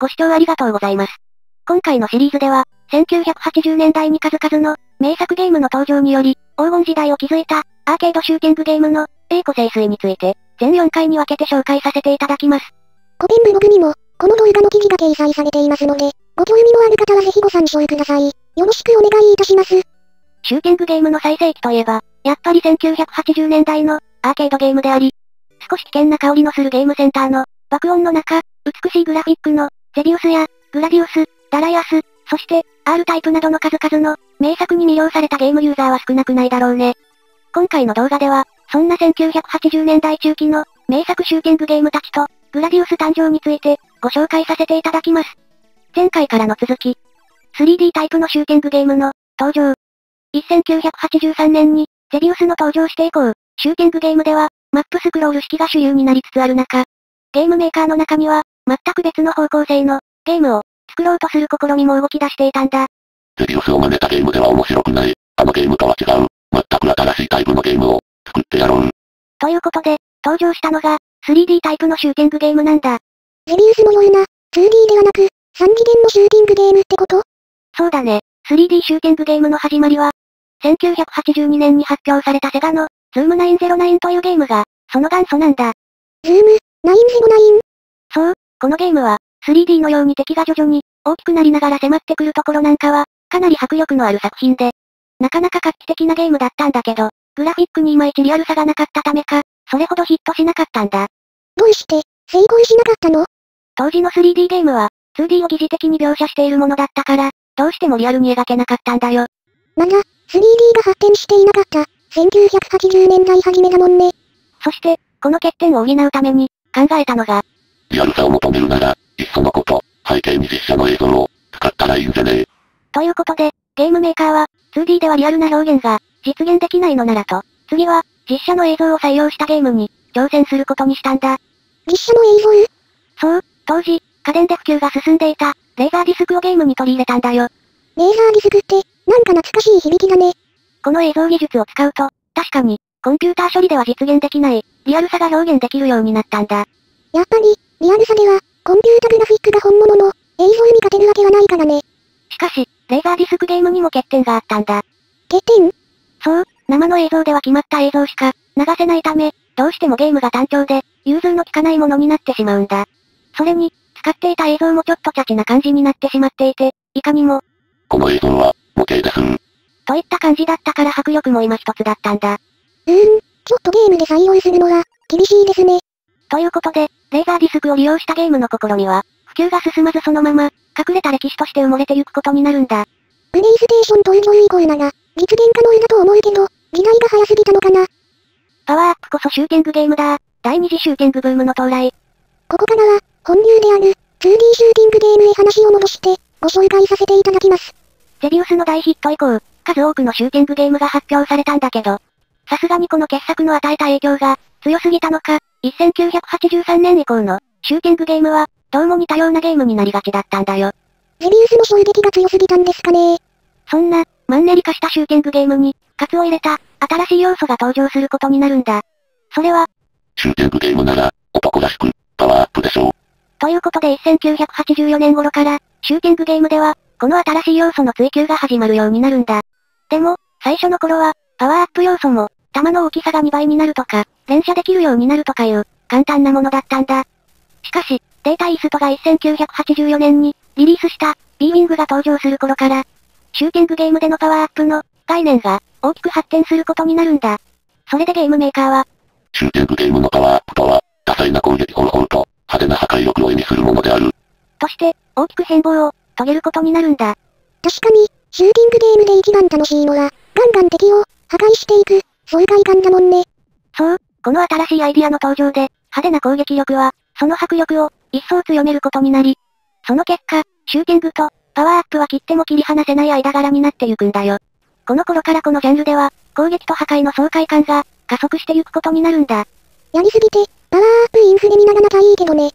ご視聴ありがとうございます。今回のシリーズでは、1980年代に数々の名作ゲームの登場により、黄金時代を築いたアーケードシューティングゲームの栄枯盛衰について、全4回に分けて紹介させていただきます。個展ブログにも、この動画の記事が掲載されていますので、ご興味のある方はぜひご参照ください。よろしくお願いいたします。シューティングゲームの最盛期といえば、やっぱり1980年代のアーケードゲームであり、少し危険な香りのするゲームセンターの爆音の中、美しいグラフィックのゼビウスやグラディウス、ダライアス、そして R タイプなどの数々の名作に魅了されたゲームユーザーは少なくないだろうね。今回の動画では、そんな1980年代中期の名作シューティングゲームたちとグラディウス誕生についてご紹介させていただきます。前回からの続き、3D タイプのシューティングゲームの登場。1983年にゼビウスの登場して以降、シューティングゲームではマップスクロール式が主流になりつつある中、ゲームメーカーの中には全く別の方向性のゲームを作ろうとする試みも動き出していたんだ。ゼビウスを真似たゲームでは面白くない。あのゲームとは違う。全く新しいタイプのゲームを作ってやろう。ということで、登場したのが 3D タイプのシューティングゲームなんだ。ゼビウスのような 2D ではなく3次元のシューティングゲームってこと？そうだね。3D シューティングゲームの始まりは、1982年に発表されたセガのZOOM-909というゲームが、その元祖なんだ。ZOOM-909？ そう、このゲームは、3D のように敵が徐々に大きくなりながら迫ってくるところなんかは、かなり迫力のある作品で、なかなか画期的なゲームだったんだけど、グラフィックにいまいちリアルさがなかったためか、それほどヒットしなかったんだ。どうして、成功しなかったの？当時の 3D ゲームは、2D を疑似的に描写しているものだったから、どうしてもリアルに描けなかったんだよ。なんだ、3D が発展していなかった、1980年代初めだもんね。そして、この欠点を補うために、考えたのが、リアルさを求めるなら、いっそのこと、背景に実写の映像を使ったらいいんじゃねえ。ということで、ゲームメーカーは、2D ではリアルな表現が実現できないのならと、次は、実写の映像を採用したゲームに、挑戦することにしたんだ。実写の映像？そう、当時、家電で普及が進んでいた、レーザーディスクをゲームに取り入れたんだよ。レーザーディスクって、なんか懐かしい響きだね。この映像技術を使うと、確かに、コンピューター処理では実現できない、リアルさが表現できるようになったんだ。やっぱり、リアルさでは、コンピュータグラフィックが本物の、映像に勝てるわけはないからね。しかし、レーザーディスクゲームにも欠点があったんだ。欠点？そう、生の映像では決まった映像しか、流せないため、どうしてもゲームが単調で、融通の利かないものになってしまうんだ。それに、使っていた映像もちょっとチャチな感じになってしまっていて、いかにも、この映像は、模型です。といった感じだったから迫力も今一つだったんだ。ちょっとゲームで採用するのは、厳しいですね。ということで、レーザーディスクを利用したゲームの試みは、普及が進まずそのまま、隠れた歴史として埋もれてゆくことになるんだ。プレイステーション登場以降なら、実現可能だと思うけど、時代が早すぎたのかな。パワーアップこそシューティングゲームだ。第二次シューティングブームの到来。ここからは、本流である、2D シューティングゲームへ話を戻して、ご紹介させていただきます。ゼビウスの大ヒット以降、数多くのシューティングゲームが発表されたんだけど、さすがにこの傑作の与えた影響が強すぎたのか、1983年以降のシューティングゲームはどうも似たようなゲームになりがちだったんだよ。ゼビウスの衝撃が強すぎたんですかね。そんなマンネリ化したシューティングゲームにカツを入れた新しい要素が登場することになるんだ。それは、シューティングゲームなら男らしくパワーアップでしょう。ということで1984年頃からシューティングゲームではこの新しい要素の追求が始まるようになるんだ。でも、最初の頃はパワーアップ要素も弾の大きさが2倍になるとか、連射できるようになるとかいう、簡単なものだったんだ。しかし、データイーストが1984年にリリースした B-Wing が登場する頃から、シューティングゲームでのパワーアップの概念が大きく発展することになるんだ。それでゲームメーカーは、シューティングゲームのパワーアップとは、多彩な攻撃方法と派手な破壊力を意味するものである。として、大きく変貌を遂げることになるんだ。確かに、シューティングゲームで一番楽しいのは、ガンガン敵を破壊していく。爽快感だもんね。そう、この新しいアイディアの登場で、派手な攻撃力は、その迫力を、一層強めることになり、その結果、シューティングと、パワーアップは切っても切り離せない間柄になってゆくんだよ。この頃からこのジャンルでは、攻撃と破壊の爽快感が、加速してゆくことになるんだ。やりすぎて、パワーアップインフレにならなきゃいいけどね。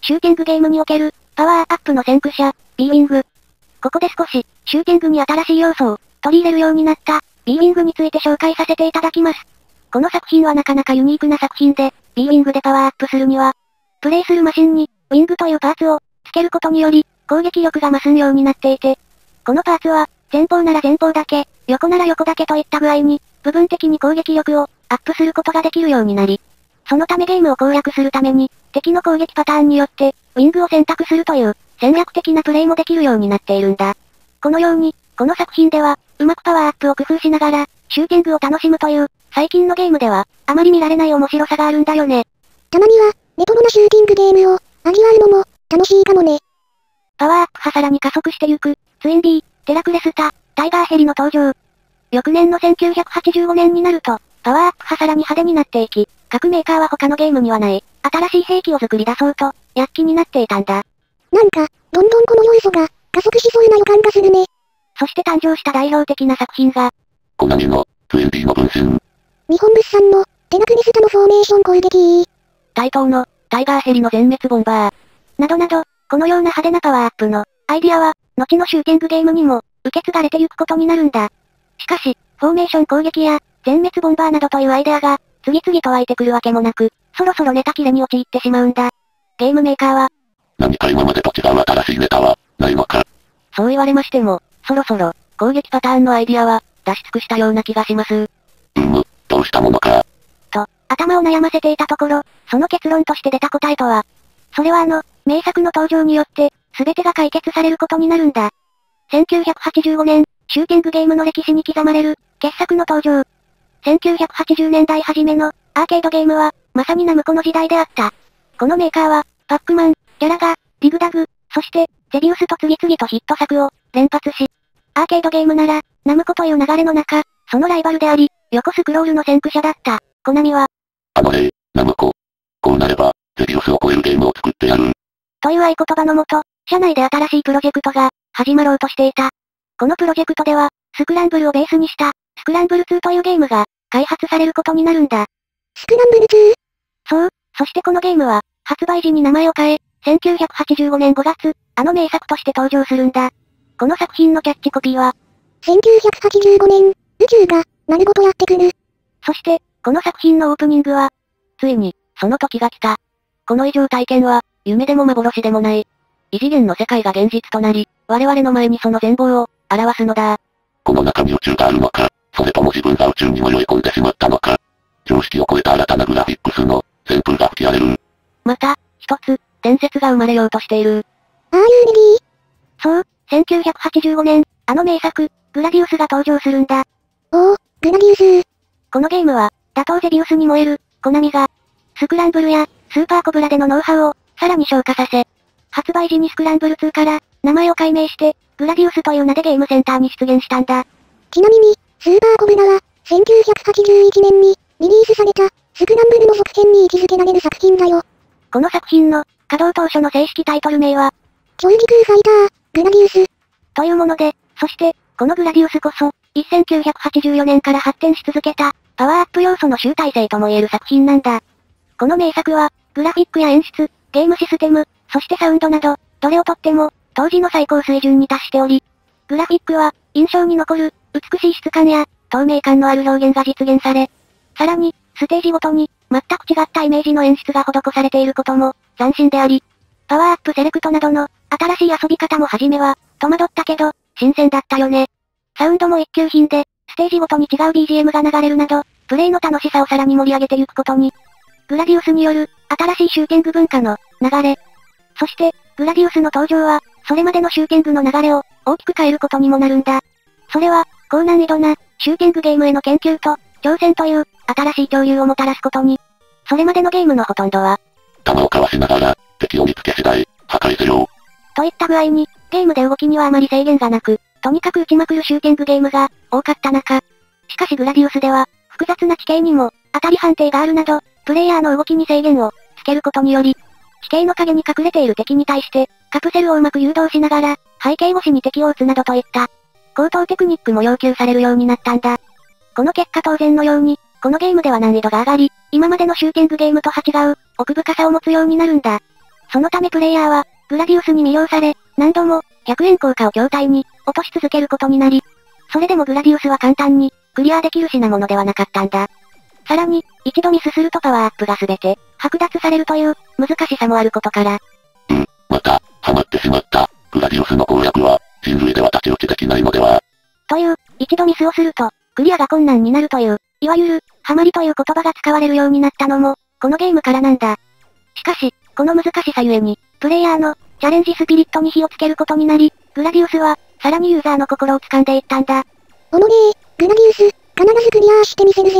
シューティングゲームにおける、パワーアップの先駆者、B-Wing。ここで少し、シューティングに新しい要素を、取り入れるようになった。B-Wing について紹介させていただきます。この作品はなかなかユニークな作品で、B-Wing でパワーアップするには、プレイするマシンに、ウィングというパーツをつけることにより、攻撃力が増すようになっていて、このパーツは、前方なら前方だけ、横なら横だけといった具合に、部分的に攻撃力をアップすることができるようになり、そのためゲームを攻略するために、敵の攻撃パターンによって、ウィングを選択するという、戦略的なプレイもできるようになっているんだ。このように、この作品では、うまくパワーアップを工夫しながら、シューティングを楽しむという、最近のゲームでは、あまり見られない面白さがあるんだよね。たまには、レトロなシューティングゲームを、味わうのも、楽しいかもね。パワーアップはさらに加速してゆく、ツインビー、テラクレスタ、タイガーヘリの登場。翌年の1985年になると、パワーアップはさらに派手になっていき、各メーカーは他のゲームにはない、新しい兵器を作り出そうと、躍起になっていたんだ。なんか、どんどんこの要素が、加速しそうな予感がするね。そして誕生した代表的な作品が、コナミの、ツインビーの分身。日本物産の、テラクレスタのフォーメーション攻撃。対等の、タイガーヘリの全滅ボンバー。などなど、このような派手なパワーアップの、アイディアは、後のシューティングゲームにも、受け継がれていくことになるんだ。しかし、フォーメーション攻撃や、全滅ボンバーなどというアイデアが、次々と湧いてくるわけもなく、そろそろネタ切れに陥ってしまうんだ。ゲームメーカーは、何か今までと違う新しいネタは、ないのか。そう言われましても、そろそろ、攻撃パターンのアイディアは、出し尽くしたような気がします。どうしたものか。と、頭を悩ませていたところ、その結論として出た答えとは、それは名作の登場によって、すべてが解決されることになるんだ。1985年、シューティングゲームの歴史に刻まれる、傑作の登場。1980年代初めの、アーケードゲームは、まさにナムコの時代であった。このメーカーは、パックマン、ギャラガ、ディグダグ、そして、ゼビウスと次々とヒット作を、連発し、アーケードゲームなら、ナムコという流れの中、そのライバルであり、横スクロールの先駆者だった、コナミは、ナムコ。こうなれば、ゼビウスを超えるゲームを作ってやる。という合言葉のもと、社内で新しいプロジェクトが、始まろうとしていた。このプロジェクトでは、スクランブルをベースにした、スクランブル2というゲームが、開発されることになるんだ。スクランブル 2？ そう、そしてこのゲームは、発売時に名前を変え、1985年5月、あの名作として登場するんだ。この作品のキャッチコピーは、1985年、宇宙が、丸ごとやってくる。そして、この作品のオープニングは、ついに、その時が来た。この異常体験は、夢でも幻でもない。異次元の世界が現実となり、我々の前にその全貌を、表すのだ。この中に宇宙があるのか、それとも自分が宇宙に迷い込んでしまったのか、常識を超えた新たなグラフィックスの、旋風が吹き荒れる。また、一つ、伝説が生まれようとしている。RUD。そう、1985年、あの名作、グラディウスが登場するんだ。おお、グラディウス。このゲームは、打倒ゼビウスに燃える、コナミが、スクランブルや、スーパーコブラでのノウハウを、さらに昇華させ、発売時にスクランブル2から、名前を改名して、グラディウスという名でゲームセンターに出現したんだ。ちなみに、スーパーコブラは、1981年に、リリースされた、スクランブルの続編に位置づけられる作品だよ。この作品の、稼働当初の正式タイトル名は、超時空ファイター、グラディウス。というもので、そして、このグラディウスこそ、1984年から発展し続けた、パワーアップ要素の集大成とも言える作品なんだ。この名作は、グラフィックや演出、ゲームシステム、そしてサウンドなど、どれをとっても、当時の最高水準に達しており、グラフィックは、印象に残る、美しい質感や、透明感のある表現が実現され、さらに、ステージごとに、全く違ったイメージの演出が施されていることも、斬新であり、パワーアップセレクトなどの、新しい遊び方も初めは、戸惑ったけど、新鮮だったよね。サウンドも一級品で、ステージごとに違う BGM が流れるなど、プレイの楽しさをさらに盛り上げてゆくことに、グラディウスによる、新しいシューティング文化の、流れ。そして、グラディウスの登場は、それまでのシューティングの流れを、大きく変えることにもなるんだ。それは、高難易度な、シューティングゲームへの研究と、挑戦という、新しい潮流をもたらすことに。それまでのゲームのほとんどは、弾をかわしながら、敵を見つけ次第、破壊せよ。といった具合に、ゲームで動きにはあまり制限がなく、とにかく打ちまくるシューティングゲームが、多かった中。しかしグラディウスでは、複雑な地形にも、当たり判定があるなど、プレイヤーの動きに制限を、つけることにより、地形の影に隠れている敵に対して、カプセルをうまく誘導しながら、背景越しに敵を撃つなどといった、高等テクニックも要求されるようになったんだ。この結果当然のように、このゲームでは難易度が上がり、今までのシューティングゲームとは違う、奥深さを持つようになるんだ。そのためプレイヤーは、グラディウスに魅了され、何度も、100円硬貨を筐体に、落とし続けることになり、それでもグラディウスは簡単に、クリアできる品物ではなかったんだ。さらに、一度ミスするとパワーアップがすべて、剥奪されるという、難しさもあることから。また、はまってしまった。グラディオスの攻略は、人類では太刀打ちできないのでは。という、一度ミスをすると、クリアが困難になるという、いわゆる、ハマりという言葉が使われるようになったのも、このゲームからなんだ。しかし、この難しさゆえに、プレイヤーの、チャレンジスピリットに火をつけることになり、グラディウスは、さらにユーザーの心を掴んでいったんだ。おもねえ、グラディウス、必ずクリアしてみせるぜ。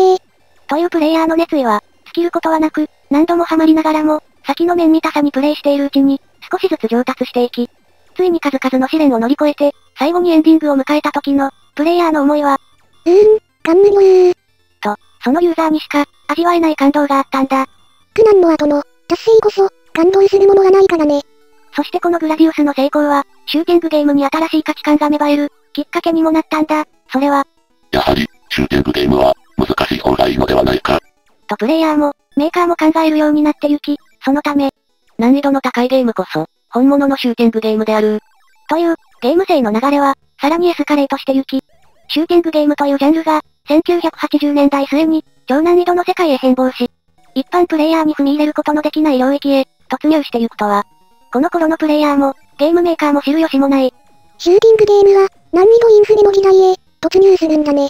というプレイヤーの熱意は、尽きることはなく、何度もハマりながらも、先の面見たさにプレイしているうちに、少しずつ上達していき、ついに数々の試練を乗り越えて、最後にエンディングを迎えた時の、プレイヤーの思いは、感無量と、そのユーザーにしか、味わえない感動があったんだ。苦難の後の、達成こそ、感動するものがないからね。そしてこのグラディウスの成功は、シューティングゲームに新しい価値観が芽生える、きっかけにもなったんだ。それは、やはり、シューティングゲームは、難しい方がいいのではないか。とプレイヤーも、メーカーも考えるようになってゆき、そのため、難易度の高いゲームこそ、本物のシューティングゲームである。という、ゲーム性の流れは、さらにエスカレートしてゆき、シューティングゲームというジャンルが、1980年代末に、超難易度の世界へ変貌し、一般プレイヤーに踏み入れることのできない領域へ、突入してゆくとは。この頃のプレイヤーも、ゲームメーカーも知る由もない。シューティングゲームは、難易度インフレの時代へ、突入するんだね。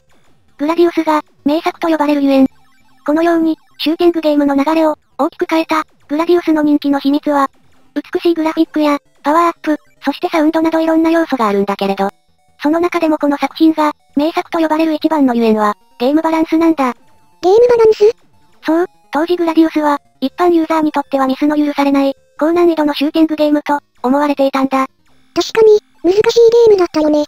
グラディウスが、名作と呼ばれるゆえん。このように、シューティングゲームの流れを、大きく変えた、グラディウスの人気の秘密は、美しいグラフィックや、パワーアップ、そしてサウンドなどいろんな要素があるんだけれど、その中でもこの作品が、名作と呼ばれる一番のゆえんは、ゲームバランスなんだ。ゲームバランス？そう、当時グラディウスは、一般ユーザーにとってはミスの許されない、高難易度のシューティングゲームと、思われていたんだ。確かに、難しいゲームだったよね。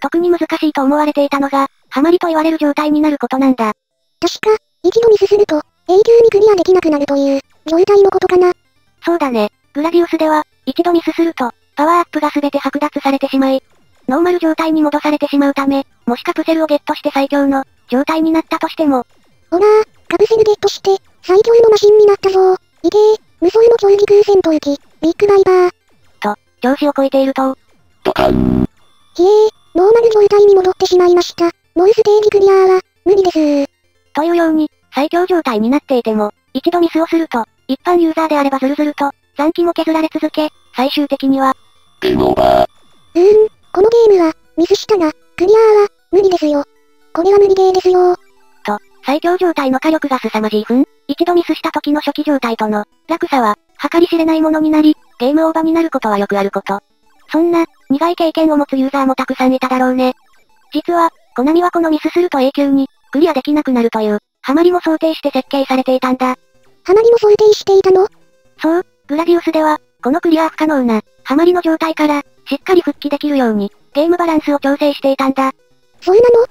特に難しいと思われていたのが、ハマりと言われる状態になることなんだ。確か、一度ミスすると、永久にクリアできなくなるという、状態のことかな。そうだね。グラディウスでは、一度ミスすると、パワーアップが全て剥奪されてしまい、ノーマル状態に戻されてしまうため、もしカプセルをゲットして最強の状態になったとしても、おらー、カプセルゲットして、最強のマシンになったぞー。いけー、無双の競技空戦闘機、ビッグバイバー。と、調子をこいていると、ドカン。ひえー、ノーマル状態に戻ってしまいました。もうステージクリアーは、無理ですー。というように、最強状態になっていても、一度ミスをすると、一般ユーザーであればズルズルと、残機も削られ続け、最終的には、ゲームオーバー。このゲームは、ミスしたが、クリアーは、無理ですよ。これは無理ゲーですよー。と、最強状態の火力が凄まじい分、一度ミスした時の初期状態との、落差は、計り知れないものになり、ゲームオーバーになることはよくあること。そんな、苦い経験を持つユーザーもたくさんいただろうね。実は、コナミはこのミスすると永久に、クリアできなくなるという、ハマりも想定して設計されていたんだ。ハマりも想定していたの？そう、グラディウスでは、このクリア不可能な、ハマりの状態から、しっかり復帰できるように、ゲームバランスを調整していたんだ。そうなの？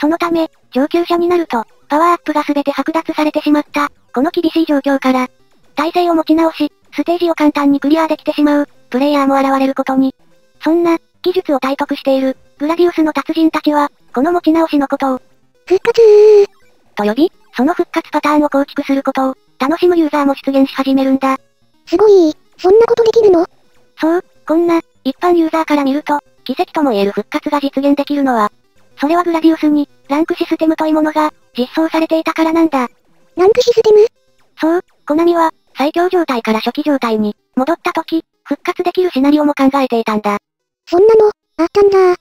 そのため、上級者になると、パワーアップが全て剥奪されてしまった、この厳しい状況から、体勢を持ち直し、ステージを簡単にクリアできてしまう、プレイヤーも現れることに。そんな、技術を体得している、グラディウスの達人たちは、この持ち直しのことを、復活ーと呼び、その復活パターンを構築することを、楽しむユーザーも出現し始めるんだ。すごい、そんなことできるの？そう、こんな、一般ユーザーから見ると、奇跡とも言える復活が実現できるのは、それはグラディウスに、ランクシステムというものが、実装されていたからなんだ。ランクシステム？そう、コナミは、最強状態から初期状態に、戻った時、復活できるシナリオも考えていたんだ。そんなの、あったんだ。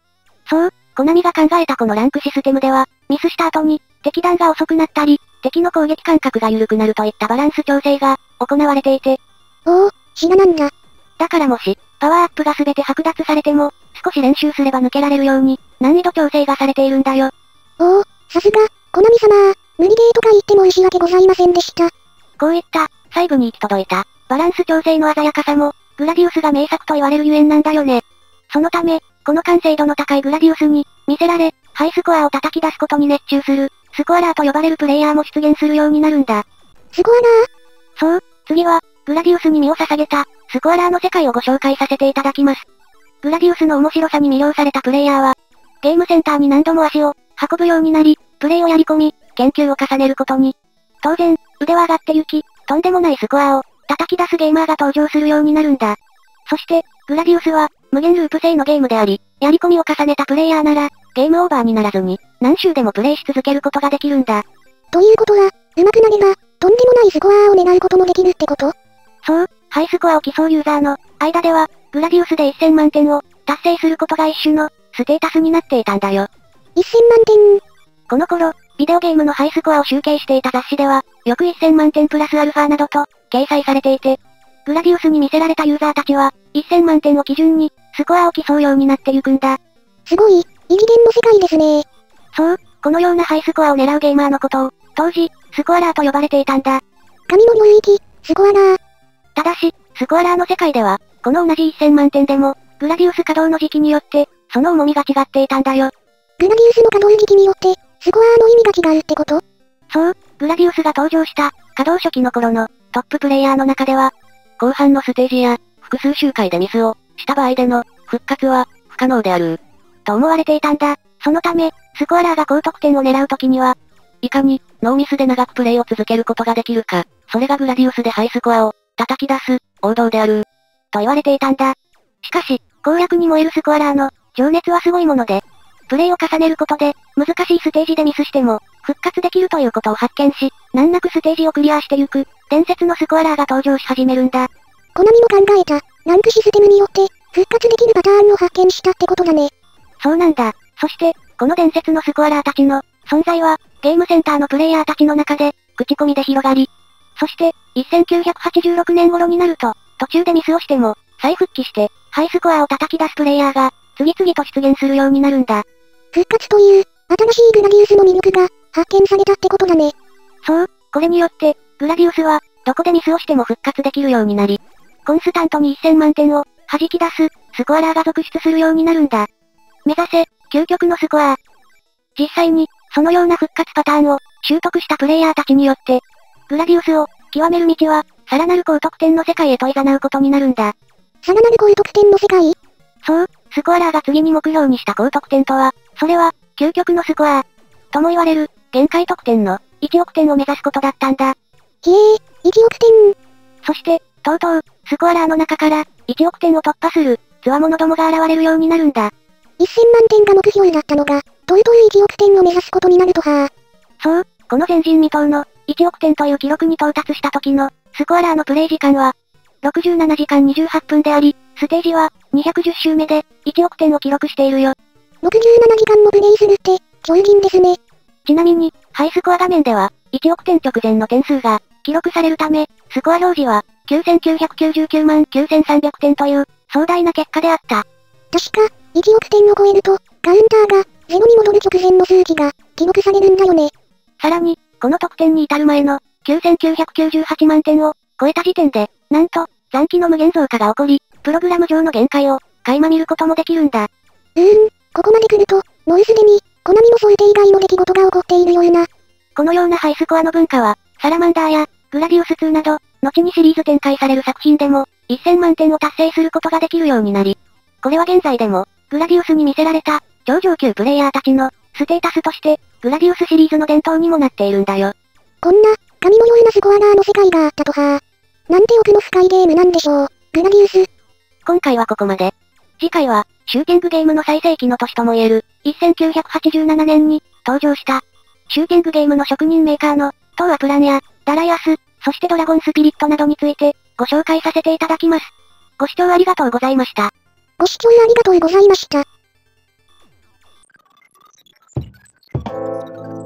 そう、コナミが考えたこのランクシステムでは、ミスした後に、敵弾が遅くなったり、敵の攻撃間隔が緩くなるといったバランス調整が、行われていて。おお、品なんだ。だからもし、パワーアップが全て剥奪されても、少し練習すれば抜けられるように、難易度調整がされているんだよ。おお、さすが、コナミ様ー、無理ゲーとか言っても申し訳ございませんでした。こういった、細部に行き届いた、バランス調整の鮮やかさも、グラディウスが名作と言われるゆえんなんだよね。そのため、この完成度の高いグラディウスに、見せられ、ハイスコアを叩き出すことに熱中する、スコアラーと呼ばれるプレイヤーも出現するようになるんだ。スコアラー？そう、次は、グラディウスに身を捧げた、スコアラーの世界をご紹介させていただきます。グラディウスの面白さに魅了されたプレイヤーは、ゲームセンターに何度も足を運ぶようになり、プレイをやり込み、研究を重ねることに。当然、腕は上がってゆき、とんでもないスコアを叩き出すゲーマーが登場するようになるんだ。そして、グラディウスは、無限ループ制のゲームであり、やり込みを重ねたプレイヤーなら、ゲームオーバーにならずに、何周でもプレイし続けることができるんだ。ということは、上手くなれば、とんでもないスコアを狙うこともできるってこと？そう、ハイスコアを競うユーザーの間では、グラディウスで1000万点を達成することが一種のステータスになっていたんだよ。1000万点。この頃、ビデオゲームのハイスコアを集計していた雑誌では、よく1000万点プラスアルファなどと掲載されていて、グラディウスに魅せられたユーザーたちは、1000万点を基準にスコアを競うようになってゆくんだ。すごい、異次元の世界ですね。そう、このようなハイスコアを狙うゲーマーのことを、当時、スコアラーと呼ばれていたんだ。神の領域、スコアラー。ただし、スコアラーの世界では、この同じ1000万点でも、グラディウス稼働の時期によって、その重みが違っていたんだよ。グラディウスの稼働時期によって、スコアの意味が違うってこと？そう、グラディウスが登場した、稼働初期の頃の、トッププレイヤーの中では、後半のステージや、複数周回でミスを、した場合での、復活は、不可能である。と思われていたんだ。そのため、スコアラーが高得点を狙うときには、いかに、ノーミスで長くプレイを続けることができるか、それがグラディウスでハイスコアを、叩き出す、王道である。と言われていたんだ。しかし、攻略に燃えるスコアラーの、情熱はすごいもので、プレイを重ねることで、難しいステージでミスしても、復活できるということを発見し、難なくステージをクリアしてゆく、伝説のスコアラーが登場し始めるんだ。コナミの考えた、ランクシステムによって、復活できるパターンを発見したってことだね。そうなんだ。そして、この伝説のスコアラーたちの、存在は、ゲームセンターのプレイヤーたちの中で、口コミで広がり、そして、1986年頃になると、途中でミスをしても、再復帰して、ハイスコアを叩き出すプレイヤーが、次々と出現するようになるんだ。復活という、新しいグラディウスの魅力が、発見されたってことだね。そう、これによって、グラディウスは、どこでミスをしても復活できるようになり、コンスタントに1000万点を、弾き出す、スコアラーが続出するようになるんだ。目指せ、究極のスコア。実際に、そのような復活パターンを、習得したプレイヤーたちによって、グラディウスを、極める道は、さらなる高得点の世界へと誘うことになるんだ。さらなる高得点の世界？そう、スコアラーが次に目標にした高得点とは、それは、究極のスコア。とも言われる、限界得点の、1億点を目指すことだったんだ。へえ、1億点。そして、とうとう、スコアラーの中から、1億点を突破する、強者どもが現れるようになるんだ。1000万点が目標だったのが、とうとう1億点を目指すことになるとは。そう、この前人未到の、1億点という記録に到達した時の、スコアラーのプレイ時間は、67時間28分であり、ステージは、210周目で、1億点を記録しているよ。67時間もプレイするって、超人ですね。ちなみに、ハイスコア画面では、1億点直前の点数が、記録されるため、スコア表示は、9999万9300点という、壮大な結果であった。確か、1億点を超えると、カウンターが、ゼロに戻る直前の数値が、記録されるんだよね。さらに、この得点に至る前の、9998万点を、超えた時点で、なんと、残機の無限増加が起こり、プログラム上の限界を、垣間見ることもできるんだ。ここまで来ると、もうすでに、コナミの想定以外の出来事が起こっているような。このようなハイスコアの文化は、サラマンダーや、グラディウス2など、後にシリーズ展開される作品でも、1000万点を達成することができるようになり、これは現在でも、グラディウスに魅せられた、超上級プレイヤーたちの、ステータスとして、グラディウスシリーズの伝統にもなっているんだよ。こんな、神のようなスコアラーの世界があったとは。なんて奥の深いゲームなんでしょう、グラディウス。今回はここまで。次回は、シューティングゲームの最盛期の年とも言える、1987年に、登場した。シューティングゲームの職人メーカーの、当アプランや、ダライアス、そしてドラゴンスピリットなどについて、ご紹介させていただきます。ご視聴ありがとうございました。ご視聴ありがとうございました。